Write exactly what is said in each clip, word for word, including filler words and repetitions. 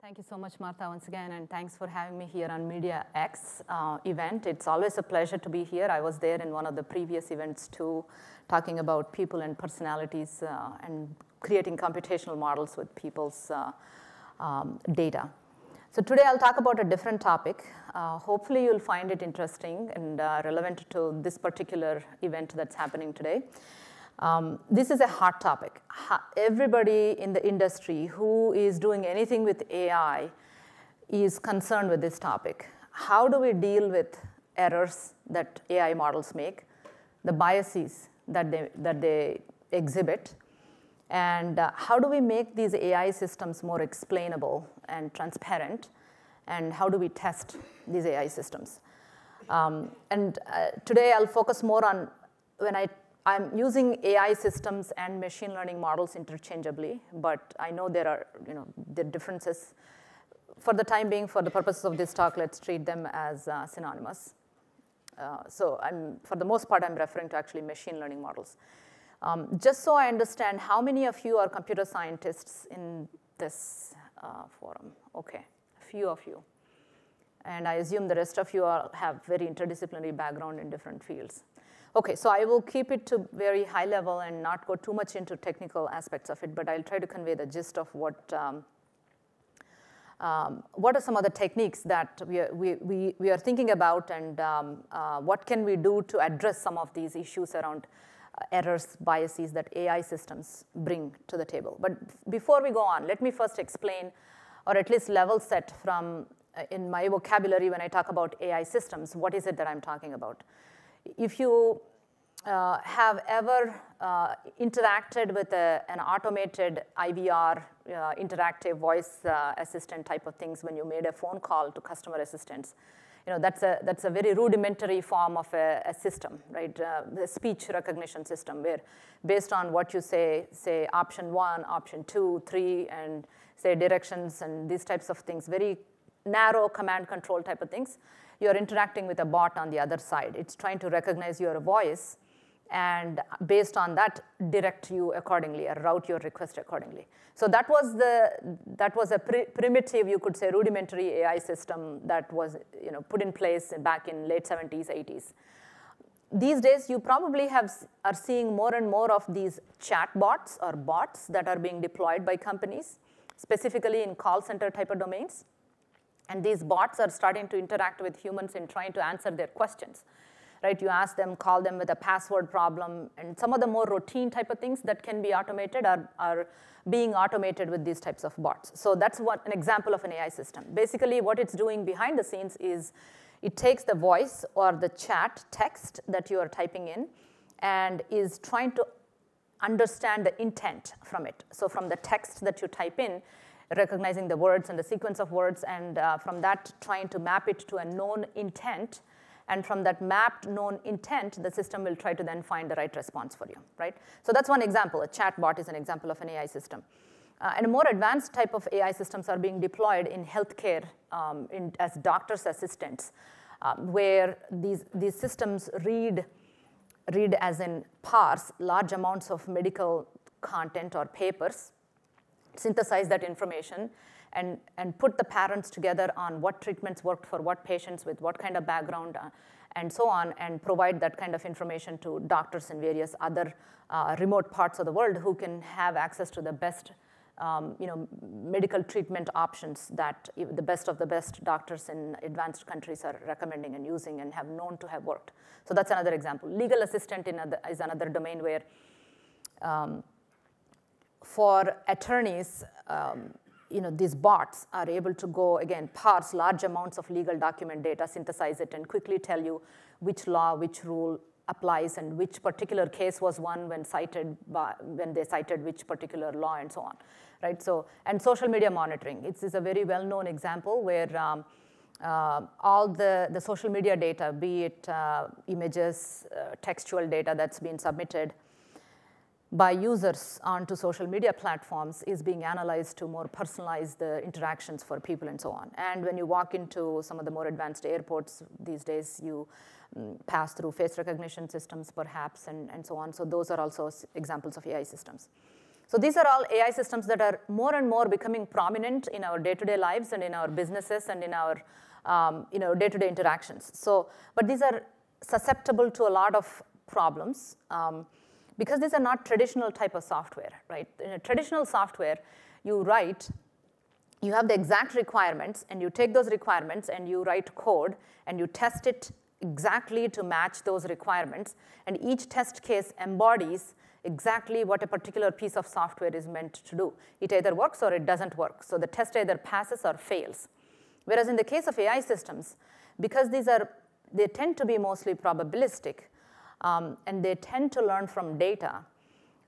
Thank you so much, Martha, once again, and thanks for having me here on MediaX uh, event. It's always a pleasure to be here. I was there in one of the previous events too, talking about people and personalities uh, and creating computational models with people's uh, um, data. So today I'll talk about a different topic. Uh, hopefully you'll find it interesting and uh, relevant to this particular event that's happening today. Um, this is a hot topic. Ha- everybody in the industry who is doing anything with A I is concerned with this topic. How do we deal with errors that A I models make, the biases that they, that they exhibit, and uh, how do we make these A I systems more explainable and transparent, and how do we test these A I systems? Um, and uh, today I'll focus more on when I I'm using A I systems and machine learning models interchangeably, but I know there are, you know, the differences. For the time being, for the purposes of this talk, let's treat them as uh, synonymous. Uh, so I'm, for the most part, I'm referring to actually machine learning models. Um, just so I understand, how many of you are computer scientists in this uh, forum? Okay, a few of you. And I assume the rest of you all have very interdisciplinary background in different fields. Okay, so I will keep it to very high level and not go too much into technical aspects of it, but I'll try to convey the gist of what um, um, what are some of the techniques that we are, we, we, we are thinking about, and um, uh, what can we do to address some of these issues around uh, errors, biases that A I systems bring to the table. But before we go on, let me first explain, or at least level set from uh, in my vocabulary when I talk about A I systems, what is it that I'm talking about? If you uh, have ever uh, interacted with a, an automated I V R, uh, interactive voice uh, assistant type of things when you made a phone call to customer assistants, you know, that's a, that's a very rudimentary form of a, a system, right? Uh, the speech recognition system, where based on what you say, say option one, option two, three, and say directions and these types of things, very narrow command control type of things, you're interacting with a bot on the other side. It's trying to recognize your voice and based on that direct you accordingly or route your request accordingly. So that was, the, that was a pre primitive, you could say rudimentary A I system that was, you know, put in place back in late seventies, eighties. These days you probably have, are seeing more and more of these chat bots or bots that are being deployed by companies, specifically in call center type of domains. And these bots are starting to interact with humans in trying to answer their questions, right? You ask them, call them with a password problem, and some of the more routine type of things that can be automated are, are being automated with these types of bots. So that's what an example of an A I system. Basically, what it's doing behind the scenes is it takes the voice or the chat text that you are typing in and is trying to understand the intent from it. So from the text that you type in, recognizing the words and the sequence of words, and uh, from that trying to map it to a known intent, and from that mapped known intent, the system will try to then find the right response for you, right? So that's one example. A chat bot is an example of an A I system. Uh, and a more advanced type of A I systems are being deployed in healthcare um, in, as doctor's assistants, uh, where these, these systems read, read as in parse large amounts of medical content or papers, synthesize that information, and, and put the parents together on what treatments worked for what patients with what kind of background uh, and so on, and provide that kind of information to doctors in various other uh, remote parts of the world who can have access to the best um, you know, medical treatment options that the best of the best doctors in advanced countries are recommending and using and have known to have worked. So that's another example. Legal assistant in other, is another domain where um, for attorneys, um, you know, these bots are able to go, again, parse large amounts of legal document data, synthesize it, and quickly tell you which law, which rule applies, and which particular case was won when cited by, when they cited which particular law, and so on, right? So, and social media monitoring. It's, it's a very well-known example where um, uh, all the, the social media data, be it uh, images, uh, textual data that's been submitted by users onto social media platforms is being analyzed to more personalize the interactions for people and so on. And when you walk into some of the more advanced airports these days, you um, pass through face recognition systems perhaps, and, and so on. So those are also examples of A I systems. So these are all A I systems that are more and more becoming prominent in our day-to-day lives and in our businesses and in our um, you know, day-to-day interactions. So, but these are susceptible to a lot of problems um, because these are not traditional type of software, right? In a traditional software, you write, you have the exact requirements, and you take those requirements and you write code and you test it exactly to match those requirements, and each test case embodies exactly what a particular piece of software is meant to do. It either works or it doesn't work. So the test either passes or fails. Whereas in the case of A I systems, because these are, they tend to be mostly probabilistic, um, and they tend to learn from data,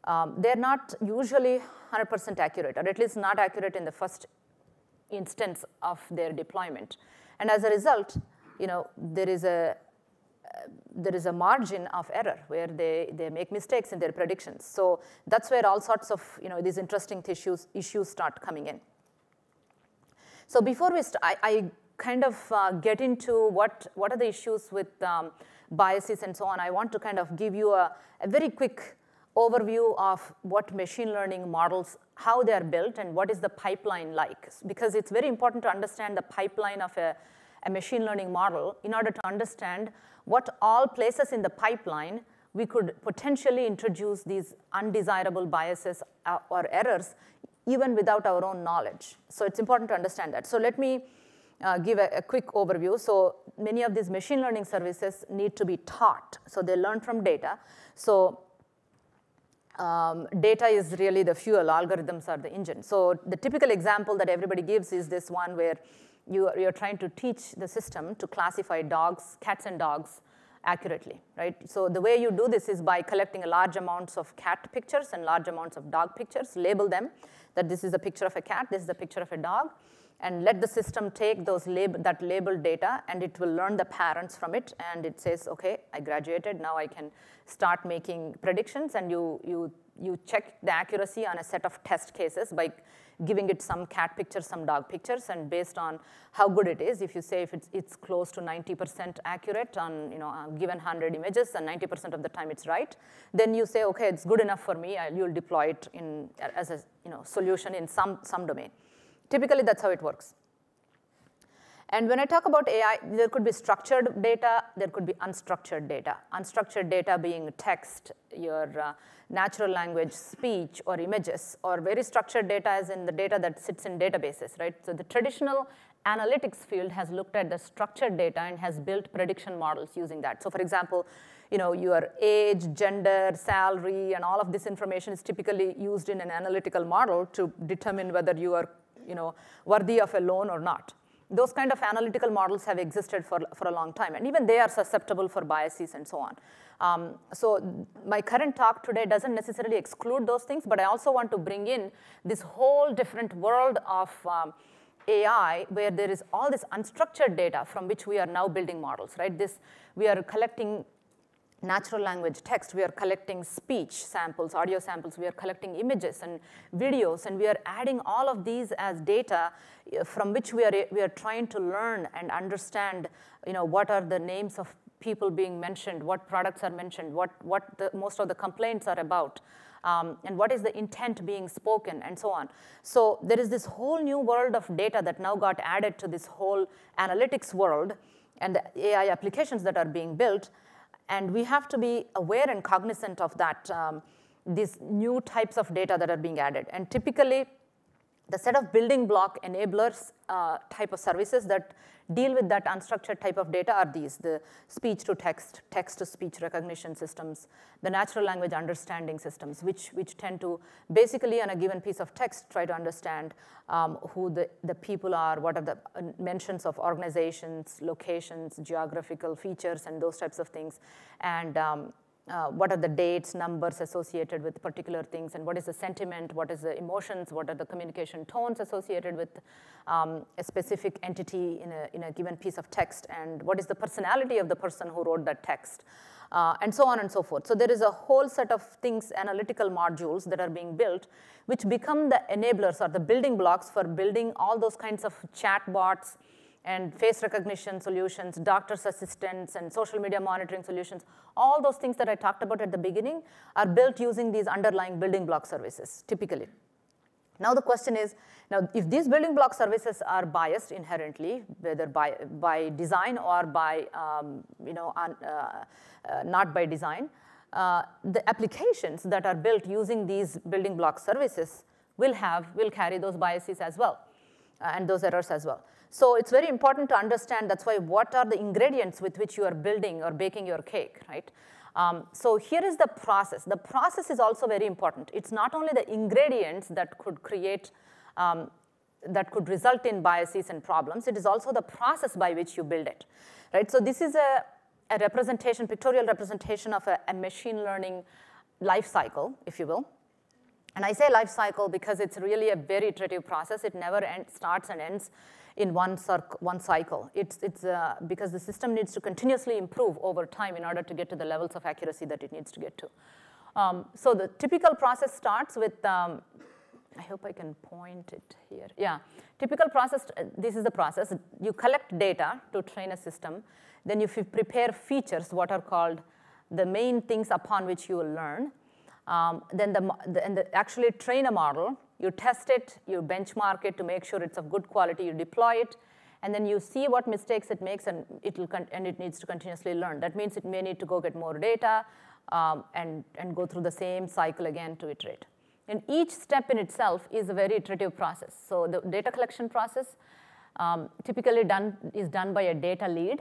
um, they're not usually one hundred percent accurate, or at least not accurate in the first instance of their deployment. And as a result, you know, there is a Uh, there is a margin of error where they, they make mistakes in their predictions. So that's where all sorts of you know, these interesting tissues, issues start coming in. So before we start, I, I kind of uh, get into what, what are the issues with um, biases and so on, I want to kind of give you a, a very quick overview of what machine learning models, how they are built, and what is the pipeline like. Because it's very important to understand the pipeline of a a machine learning model in order to understand what all places in the pipeline we could potentially introduce these undesirable biases or errors even without our own knowledge. So it's important to understand that. So let me uh, give a, a quick overview. So many of these machine learning services need to be taught. So they learn from data. So Um, data is really the fuel, algorithms are the engine. So the typical example that everybody gives is this one where you are, you're trying to teach the system to classify dogs, cats and dogs accurately, right? So the way you do this is by collecting large amounts of cat pictures and large amounts of dog pictures, label them that this is a picture of a cat, this is a picture of a dog, and let the system take those lab- that labeled data, and it will learn the patterns from it, and it says, okay, I graduated, now I can start making predictions, and you, you, you check the accuracy on a set of test cases by giving it some cat pictures, some dog pictures, and based on how good it is, if you say if it's, it's close to ninety percent accurate on you know, a given one hundred images, and ninety percent of the time it's right, then you say, okay, it's good enough for me, I'll, you'll deploy it in, as a you know, solution in some, some domain. Typically, that's how it works. And when I talk about A I, there could be structured data, there could be unstructured data. Unstructured data being text, your uh, natural language, speech, or images, or very structured data as in the data that sits in databases, right? So the traditional analytics field has looked at the structured data and has built prediction models using that. So for example, you know, your age, gender, salary, and all of this information is typically used in an analytical model to determine whether you are you know, worthy of a loan or not. Those kind of analytical models have existed for, for a long time, and even they are susceptible for biases and so on. Um, so my current talk today doesn't necessarily exclude those things, but I also want to bring in this whole different world of um, A I where there is all this unstructured data from which we are now building models, right? This, we are collecting natural language text, we are collecting speech samples, audio samples, we are collecting images and videos, and we are adding all of these as data from which we are, we are trying to learn and understand you know, what are the names of people being mentioned, what products are mentioned, what, what the, most of the complaints are about, um, and what is the intent being spoken, and so on. So there is this whole new world of data that now got added to this whole analytics world and the A I applications that are being built. And we have to be aware and cognizant of that, um, these new types of data that are being added. And typically, the set of building block enablers uh, type of services that deal with that unstructured type of data are these, the speech to text, text to speech recognition systems, the natural language understanding systems, which, which tend to basically on a given piece of text try to understand um, who the, the people are, what are the mentions of organizations, locations, geographical features, and those types of things, and um, Uh, what are the dates, numbers associated with particular things, and what is the sentiment, what is the emotions, what are the communication tones associated with um, a specific entity in a, in a given piece of text, and what is the personality of the person who wrote that text, uh, and so on and so forth. So there is a whole set of things, analytical modules that are being built, which become the enablers or the building blocks for building all those kinds of chatbots, and face recognition solutions, doctor's assistants, and social media monitoring solutions, all those things that I talked about at the beginning are built using these underlying building block services, typically. Now the question is, now if these building block services are biased inherently, whether by, by design or by, um, you know, un, uh, uh, not by design, uh, the applications that are built using these building block services will have, will carry those biases as well, uh, and those errors as well. So it's very important to understand, that's why, what are the ingredients with which you are building or baking your cake, right? Um, so here is the process. The process is also very important. It's not only the ingredients that could create, um, that could result in biases and problems, it is also the process by which you build it, right? So this is a, a representation, pictorial representation of a, a machine learning life cycle, if you will. And I say life cycle because it's really a very iterative process. It never end, starts and ends in one, one cycle. It's, it's uh, because the system needs to continuously improve over time in order to get to the levels of accuracy that it needs to get to. Um, so the typical process starts with, um, I hope I can point it here. Yeah, typical process, this is the process. You collect data to train a system. Then you prepare features, what are called the main things upon which you will learn. Um, then the, the, and the, actually train a model, you test it, you benchmark it to make sure it's of good quality, you deploy it, and then you see what mistakes it makes, and, it'll con and it needs to continuously learn. That means it may need to go get more data um, and, and go through the same cycle again to iterate. And each step in itself is a very iterative process. So the data collection process um, typically done, is done by a data lead.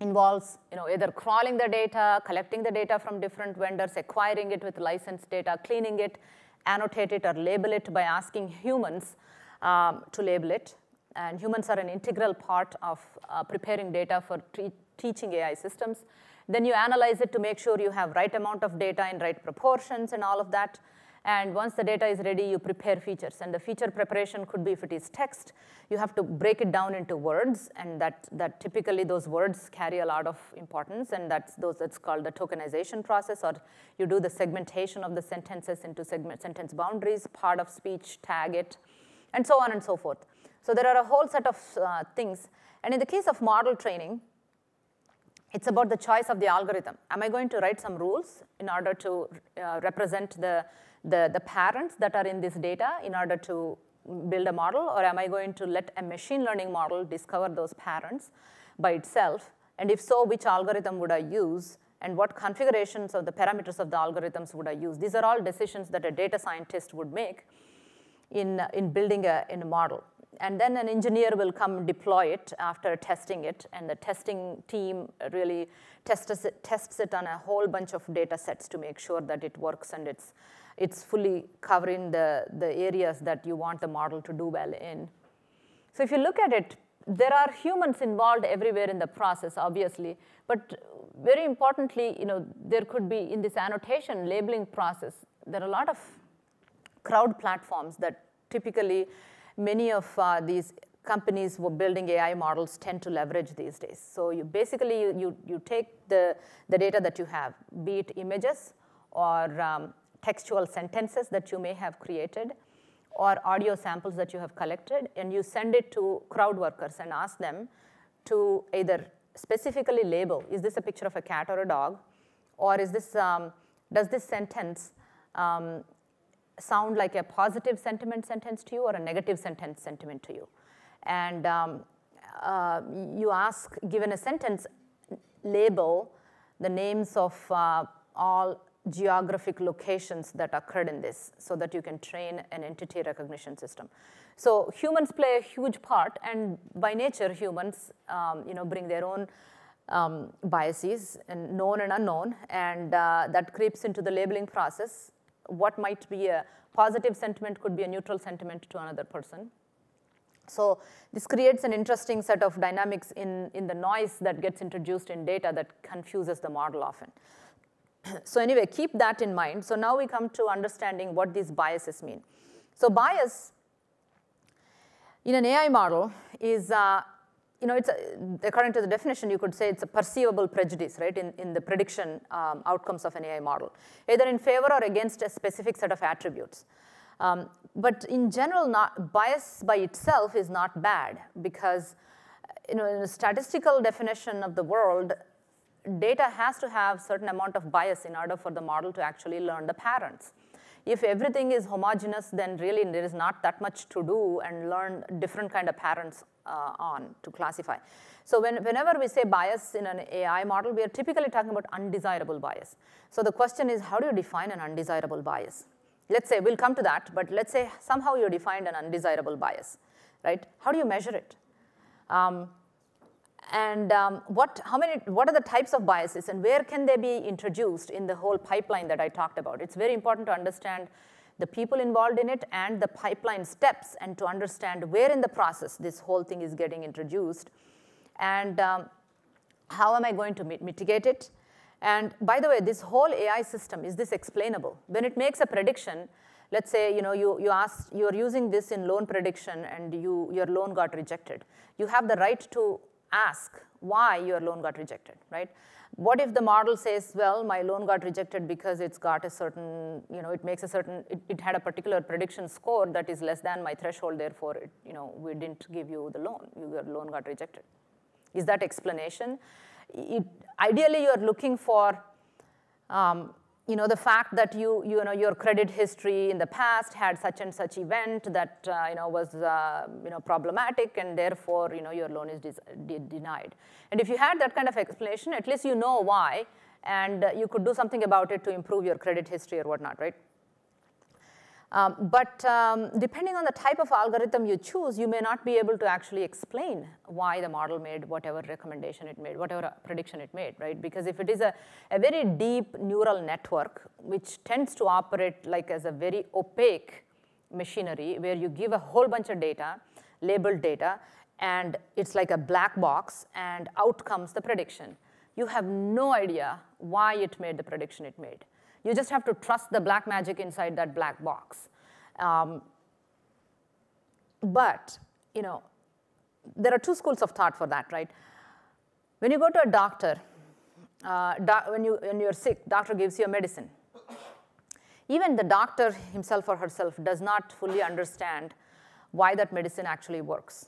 Involves, you know, either crawling the data, collecting the data from different vendors, acquiring it with licensed data, cleaning it, annotate it, or label it by asking humans um, to label it. And humans are an integral part of uh, preparing data for teaching A I systems. Then you analyze it to make sure you have right amount of data in right proportions and all of that. And once the data is ready, you prepare features. And the feature preparation could be, if it is text, you have to break it down into words, and that, that typically those words carry a lot of importance, and that's, those, that's called the tokenization process, or you do the segmentation of the sentences into segment, sentence boundaries, part of speech, tag it, and so on and so forth. So there are a whole set of uh, things. And in the case of model training, it's about the choice of the algorithm. Am I going to write some rules in order to uh, represent the The, the parents that are in this data in order to build a model, or am I going to let a machine learning model discover those parents by itself? And if so, which algorithm would I use, and what configurations of the parameters of the algorithms would I use? These are all decisions that a data scientist would make in, in building a, in a model. And then an engineer will come deploy it after testing it, and the testing team really tests it, tests it on a whole bunch of data sets to make sure that it works and it's, it's fully covering the, the areas that you want the model to do well in. So if you look at it, there are humans involved everywhere in the process, obviously, but very importantly, you know, there could be, in this annotation labeling process, there are a lot of crowd platforms that typically many of uh, these companies who are building A I models tend to leverage these days. So you basically, you, you, you take the, the data that you have, be it images or um, textual sentences that you may have created, or audio samples that you have collected, and you send it to crowd workers and ask them to either specifically label, is this a picture of a cat or a dog, or is this, um, does this sentence um, sound like a positive sentiment sentence to you or a negative sentence sentiment to you? And um, uh, you ask, given a sentence, label the names of uh, all geographic locations that occurred in this, so that you can train an entity recognition system. So humans play a huge part, and by nature humans um, you know, bring their own um, biases, and known and unknown, and uh, that creeps into the labeling process. What might be a positive sentiment could be a neutral sentiment to another person. So this creates an interesting set of dynamics in, in the noise that gets introduced in data that confuses the model often. So anyway, keep that in mind. So now we come to understanding what these biases mean. So bias in an A I model is, uh, you know, it's a, according to the definition, you could say it's a perceivable prejudice, right, in, in the prediction um, outcomes of an A I model, either in favor or against a specific set of attributes. Um, but in general, not, bias by itself is not bad, because you know, in a statistical definition of the world, data has to have certain amount of bias in order for the model to actually learn the patterns. If everything is homogeneous, then really there is not that much to do and learn different kind of patterns uh, on to classify. So when, whenever we say bias in an A I model, we are typically talking about undesirable bias. So the question is, how do you define an undesirable bias? Let's say, we'll come to that, but let's say somehow you defined an undesirable bias, right? How do you measure it? Um, and um, what, how many, what are the types of biases and where can they be introduced in the whole pipeline that I talked about? It's very important to understand the people involved in it and the pipeline steps and to understand where in the process this whole thing is getting introduced and um, how am I going to mitigate it? And by the way, this whole A I system, is this explainable? When it makes a prediction, let's say you know you, you asked, you're using this in loan prediction and you, your loan got rejected. You have the right to ask why your loan got rejected, right? What if the model says, well, my loan got rejected because it's got a certain, you know, it makes a certain, it, it had a particular prediction score that is less than my threshold, therefore, it, you know, we didn't give you the loan, your loan got rejected. Is that explanation? It, ideally, you're looking for, um, you know, the fact that you, you know, your credit history in the past had such and such event that, uh, you know, was, uh, you know, problematic and therefore, you know, your loan is de denied. And if you had that kind of explanation, at least you know why and uh, you could do something about it to improve your credit history or whatnot, right? Um, but um, depending on the type of algorithm you choose, you may not be able to actually explain why the model made whatever recommendation it made, whatever prediction it made, right? Because if it is a, a very deep neural network, which tends to operate like as a very opaque machinery, where you give a whole bunch of data, labeled data, and it's like a black box, and out comes the prediction. You have no idea why it made the prediction it made. You just have to trust the black magic inside that black box. Um, but, you know, there are two schools of thought for that, right? When you go to a doctor, uh, doc when, you, when you're sick, doctor gives you a medicine. Even the doctor himself or herself does not fully understand why that medicine actually works,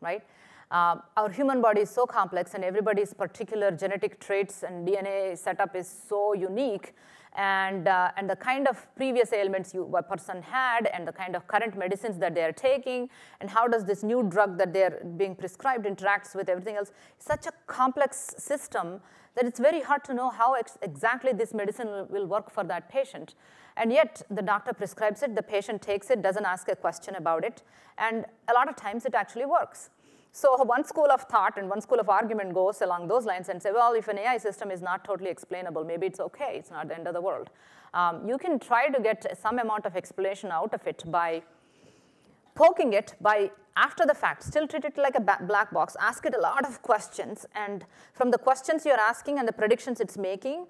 right? Uh, our human body is so complex and everybody's particular genetic traits and D N A setup is so unique and, uh, and the kind of previous ailments you, a person had and the kind of current medicines that they are taking and how does this new drug that they are being prescribed interacts with everything else. Such a complex system that it's very hard to know how ex exactly this medicine will, will work for that patient. And yet the doctor prescribes it, the patient takes it, doesn't ask a question about it, and a lot of times it actually works. So one school of thought and one school of argument goes along those lines and say, well, if an A I system is not totally explainable, maybe it's okay, it's not the end of the world. Um, you can try to get some amount of explanation out of it by poking it by after the fact, still treat it like a black box, ask it a lot of questions, and from the questions you're asking and the predictions it's making,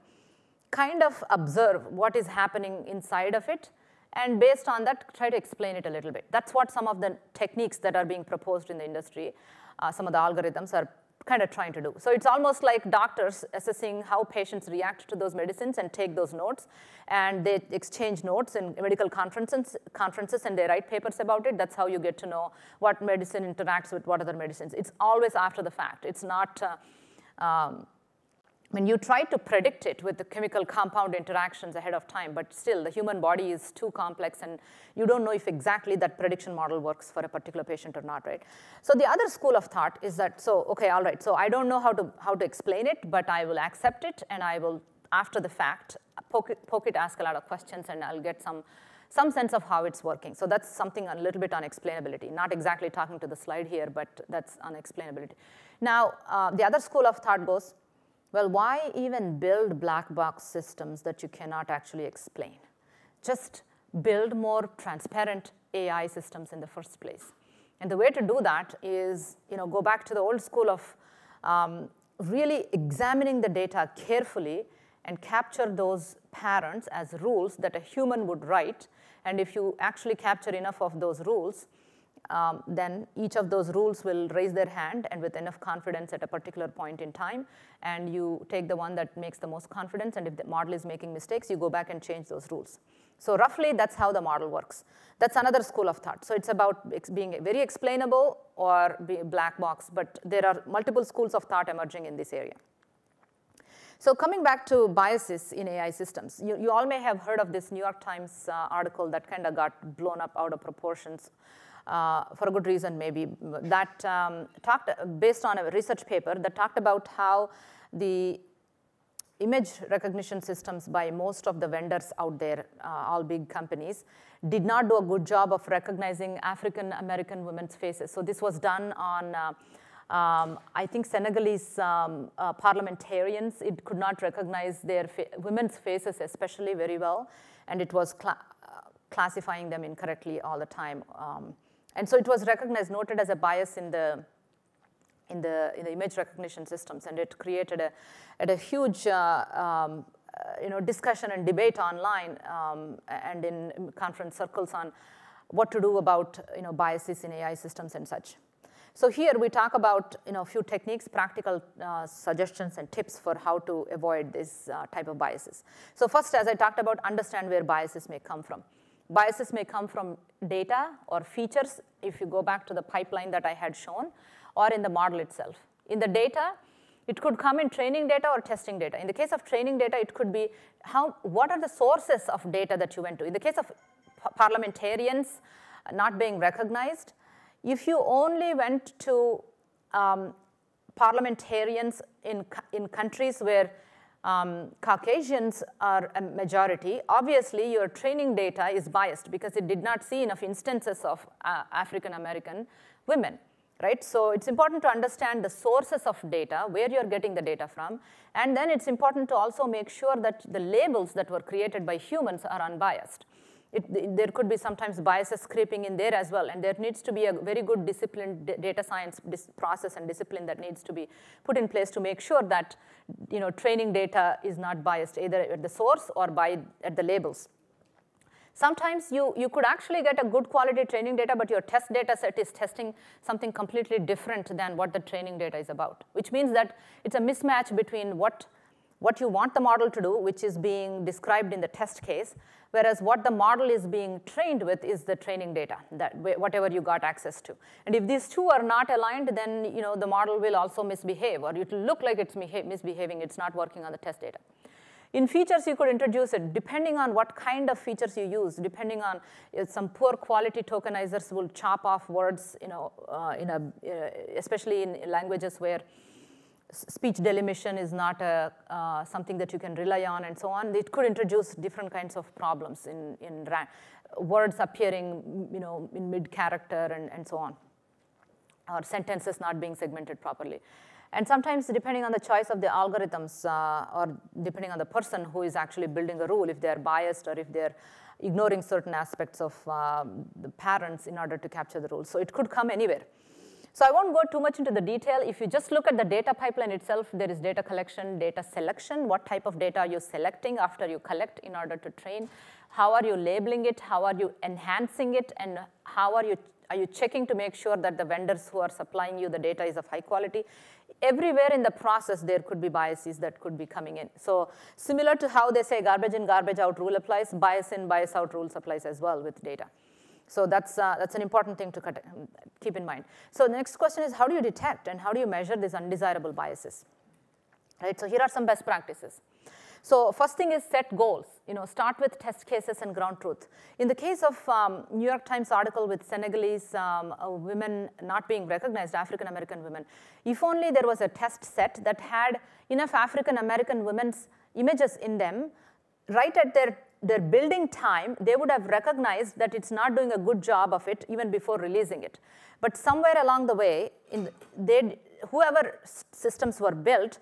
kind of observe what is happening inside of it. And based on that, try to explain it a little bit. That's what some of the techniques that are being proposed in the industry, uh, some of the algorithms are kind of trying to do. So it's almost like doctors assessing how patients react to those medicines and take those notes, and they exchange notes in medical conferences, conferences and they write papers about it. That's how you get to know what medicine interacts with what other medicines. It's always after the fact. It's not... Uh, um, When you try to predict it with the chemical compound interactions ahead of time, but still the human body is too complex and you don't know if exactly that prediction model works for a particular patient or not, right? So the other school of thought is that, so, okay, all right, so I don't know how to, how to explain it, but I will accept it and I will, after the fact, poke it, poke it, ask a lot of questions and I'll get some, some sense of how it's working. So that's something a little bit on explainability, not exactly talking to the slide here, but that's on explainability. Now, uh, the other school of thought goes, well, why even build black box systems that you cannot actually explain? Just build more transparent A I systems in the first place. And the way to do that is, you know, go back to the old school of um, really examining the data carefully and capture those patterns as rules that a human would write. And if you actually capture enough of those rules, um, then each of those rules will raise their hand and with enough confidence at a particular point in time, and you take the one that makes the most confidence, and if the model is making mistakes, you go back and change those rules. So roughly that's how the model works. That's another school of thought. So it's about ex being very explainable or be black box, but there are multiple schools of thought emerging in this area. So coming back to biases in A I systems, you, you all may have heard of this New York Times uh, article that kind of got blown up out of proportions uh, for a good reason maybe, that um, talked based on a research paper that talked about how the image recognition systems by most of the vendors out there, uh, all big companies, did not do a good job of recognizing African American women's faces. So this was done on, uh, um, I think, Senegalese um, uh, parliamentarians. It could not recognize their fa women's faces especially very well, and it was cla uh, classifying them incorrectly all the time. Um, and so it was recognized, noted as a bias in the In the, in the image recognition systems, and it created a, at a huge uh, um, uh, you know, discussion and debate online um, and in conference circles on what to do about you know, biases in A I systems and such. So here we talk about you know, a few techniques, practical uh, suggestions and tips for how to avoid this uh, type of biases. So first, as I talked about, understand where biases may come from. Biases may come from data or features, if you go back to the pipeline that I had shown, or in the model itself. In the data, it could come in training data or testing data. In the case of training data, it could be how, what are the sources of data that you went to. In the case of parliamentarians not being recognized, if you only went to um, parliamentarians in, in countries where Um, Caucasians are a majority, obviously your training data is biased because it did not see enough instances of uh, African American women, right? So it's important to understand the sources of data, where you're getting the data from, and then it's important to also make sure that the labels that were created by humans are unbiased. It, there could be sometimes biases creeping in there as well, and there needs to be a very good disciplined data science process and discipline that needs to be put in place to make sure that you know, training data is not biased either at the source or by at the labels. Sometimes you, you could actually get a good quality training data, but your test data set is testing something completely different than what the training data is about, which means that it's a mismatch between what what you want the model to do, which is being described in the test case, whereas what the model is being trained with is the training data, that whatever you got access to. And if these two are not aligned, then you know, the model will also misbehave, or it will look like it's misbehaving, it's not working on the test data. In features, you could introduce it depending on what kind of features you use, depending on uh, some poor quality tokenizers will chop off words, you know, uh, in a, uh, especially in languages where speech delimitation is not a, uh, something that you can rely on and so on. It could introduce different kinds of problems in, in words appearing you know, in mid-character and, and so on, or sentences not being segmented properly. And sometimes depending on the choice of the algorithms uh, or depending on the person who is actually building a rule, if they're biased or if they're ignoring certain aspects of uh, the parents in order to capture the rules. So it could come anywhere. So I won't go too much into the detail. If you just look at the data pipeline itself, there is data collection, data selection. What type of data are you selecting after you collect in order to train? How are you labeling it? How are you enhancing it? And how are you, are you checking to make sure that the vendors who are supplying you the data is of high quality? Everywhere in the process, there could be biases that could be coming in. So similar to how they say garbage in, garbage out rule applies, bias in, bias out rules applies as well with data. So that's, uh, that's an important thing to keep in mind. So the next question is, how do you detect and how do you measure these undesirable biases? Right, so here are some best practices. So first thing is set goals. You know, start with test cases and ground truth. In the case of um, New York Times article with Senegalese um, uh, women not being recognized, African American women, if only there was a test set that had enough African American women's images in them, right at their their building time, they would have recognized that it's not doing a good job of it even before releasing it. But somewhere along the way, in they, whoever systems were built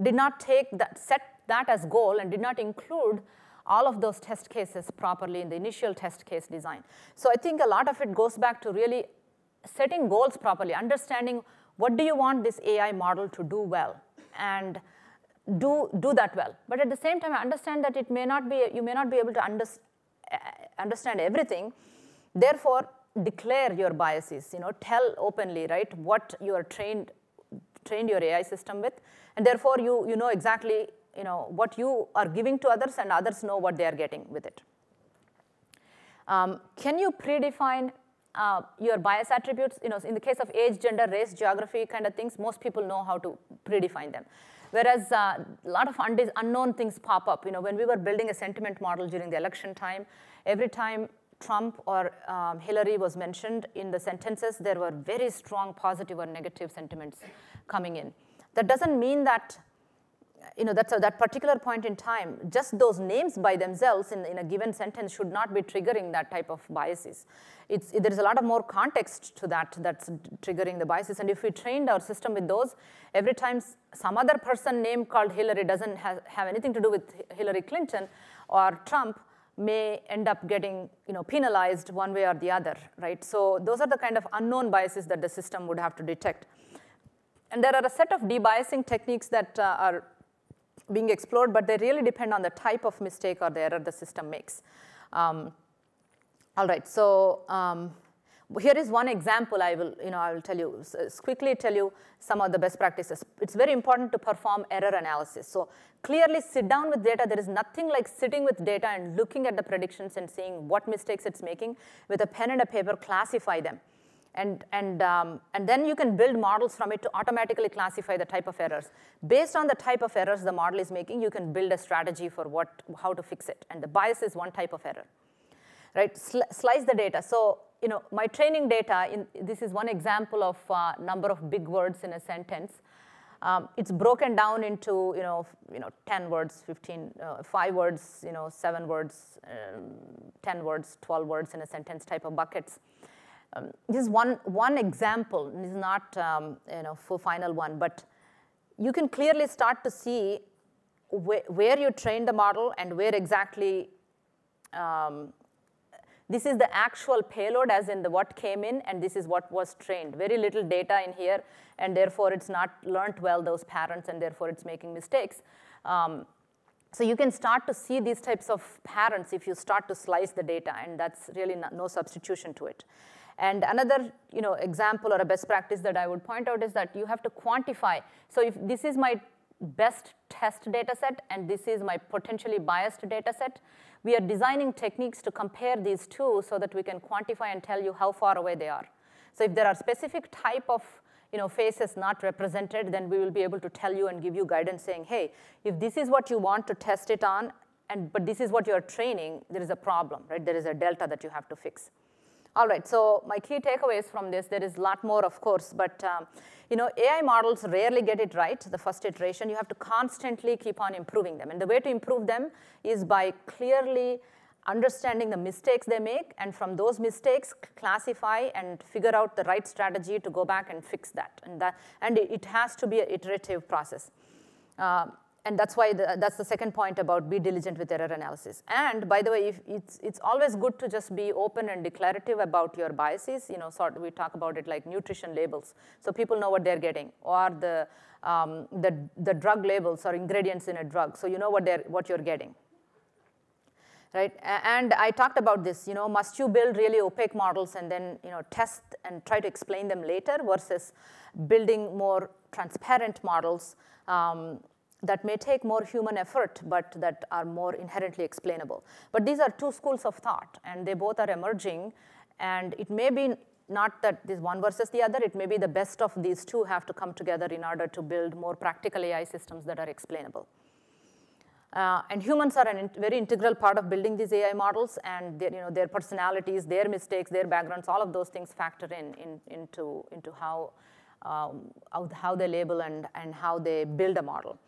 did not take that, set that as goal and did not include all of those test cases properly in the initial test case design. So I think a lot of it goes back to really setting goals properly, understanding what do you want this A I model to do well, and Do, do that well. But at the same time, I understand that it may not be, you may not be able to under, understand everything. Therefore, declare your biases, you know, tell openly, right, what you are trained, trained your A I system with, and therefore you, you know exactly, you know, what you are giving to others and others know what they are getting with it. Um, can you predefine uh, your bias attributes? You know, in the case of age, gender, race, geography kind of things, most people know how to predefine them. Whereas uh, a lot of unknown things pop up. You know, when we were building a sentiment model during the election time, every time Trump or um, Hillary was mentioned in the sentences, there were very strong positive or negative sentiments coming in. That doesn't mean that, you know, that's a, that particular point in time, just those names by themselves in, in a given sentence should not be triggering that type of biases. It's, it, there's a lot of more context to that that's triggering the biases. And if we trained our system with those, every time some other person name called Hillary doesn't have, have anything to do with Hillary Clinton or Trump, may end up getting, you know, penalized one way or the other, right? So those are the kind of unknown biases that the system would have to detect. And there are a set of debiasing techniques that uh, are being explored, but they really depend on the type of mistake or the error the system makes. Um, all right, so um, here is one example I will, you know, I will tell you, quickly tell you some of the best practices. It's very important to perform error analysis. So clearly sit down with data. There is nothing like sitting with data and looking at the predictions and seeing what mistakes it's making. With a pen and a paper, classify them. And, and, um, and then you can build models from it to automatically classify the type of errors. Based on the type of errors the model is making, you can build a strategy for what, how to fix it. And the bias is one type of error. Right? Sl slice the data. So, you know, my training data, in, this is one example of uh, number of big words in a sentence. Um, it's broken down into, you know, you know, ten words, fifteen, uh, five words, you know, seven words, um, ten words, twelve words in a sentence type of buckets. Um, this is one, one example, this is not, um, you know, for final one, but you can clearly start to see wh where you train the model and where exactly um, this is the actual payload as in the what came in and this is what was trained. Very little data in here and therefore it's not learnt well those patterns and therefore it's making mistakes. Um, so you can start to see these types of patterns if you start to slice the data and that's really not, no substitution to it. And another, you know, example or a best practice that I would point out is that you have to quantify. So if this is my best test data set and this is my potentially biased data set, we are designing techniques to compare these two so that we can quantify and tell you how far away they are. So if there are specific type of, you know, faces not represented, then we will be able to tell you and give you guidance saying, hey, if this is what you want to test it on, and but this is what you are training, there is a problem, right? There is a delta that you have to fix. All right, so my key takeaways from this, there is a lot more, of course, but um, you know, A I models rarely get it right, the first iteration. You have to constantly keep on improving them. And the way to improve them is by clearly understanding the mistakes they make, and from those mistakes, classify and figure out the right strategy to go back and fix that. And, that, and it has to be an iterative process. Uh, And that's why the, that's the second point about be diligent with error analysis. And by the way, if it's, it's always good to just be open and declarative about your biases. You know, sort of we talk about it like nutrition labels, so people know what they're getting, or the um, the, the drug labels or ingredients in a drug, so you know what they're what you're getting. Right? And I talked about this, you know, must you build really opaque models and then, you know, test and try to explain them later versus building more transparent models. Um, that may take more human effort, but that are more inherently explainable. But these are two schools of thought, and they both are emerging, and it may be not that this one versus the other, it may be the best of these two have to come together in order to build more practical A I systems that are explainable. Uh, and humans are a very integral part of building these A I models, and their, you know, their personalities, their mistakes, their backgrounds, all of those things factor in, in into, into how, um, how they label and, and how they build a model.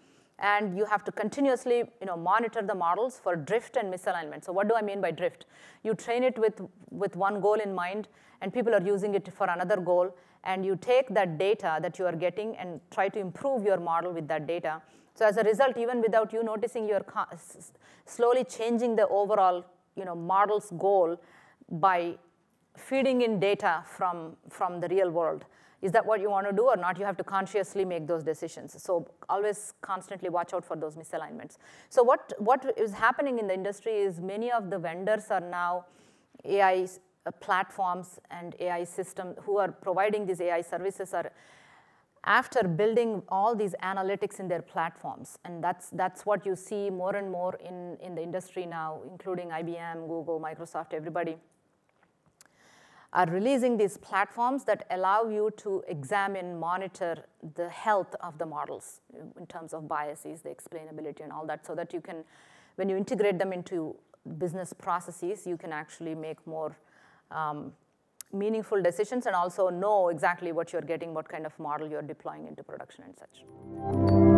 And you have to continuously, you know, monitor the models for drift and misalignment. So what do I mean by drift? You train it with, with one goal in mind, and people are using it for another goal, and you take that data that you are getting and try to improve your model with that data. So as a result, even without you noticing, you're slowly changing the overall, you know, model's goal by feeding in data from, from the real world. Is that what you want to do or not? You have to consciously make those decisions. So always constantly watch out for those misalignments. So what, what is happening in the industry is many of the vendors are now A I uh, platforms and A I systems who are providing these A I services are after building all these analytics in their platforms. And that's, that's what you see more and more in, in the industry now, including I B M, Google, Microsoft, everybody, are releasing these platforms that allow you to examine, monitor the health of the models in terms of biases, the explainability and all that, so that you can, when you integrate them into business processes, you can actually make more um, meaningful decisions and also know exactly what you're getting, what kind of model you're deploying into production and such.